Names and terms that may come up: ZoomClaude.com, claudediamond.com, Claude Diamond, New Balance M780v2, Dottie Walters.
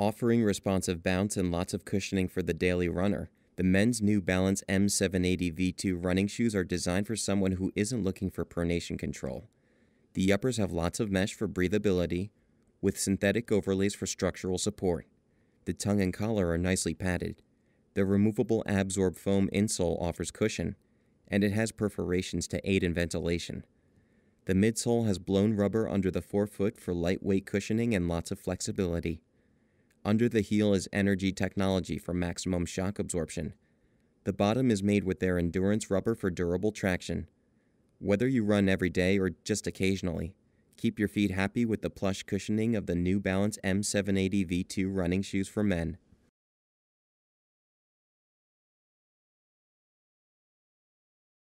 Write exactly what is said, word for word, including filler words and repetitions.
Offering responsive bounce and lots of cushioning for the daily runner, the men's New Balance M seven eighty V two running shoes are designed for someone who isn't looking for pronation control. The uppers have lots of mesh for breathability, with synthetic overlays for structural support. The tongue and collar are nicely padded. The removable Absorb foam insole offers cushion, and it has perforations to aid in ventilation. The midsole has blown rubber under the forefoot for lightweight cushioning and lots of flexibility. Under the heel is Energy technology for maximum shock absorption. The bottom is made with their endurance rubber for durable traction. Whether you run every day or just occasionally, keep your feet happy with the plush cushioning of the New Balance M seven eighty V two running shoes for men.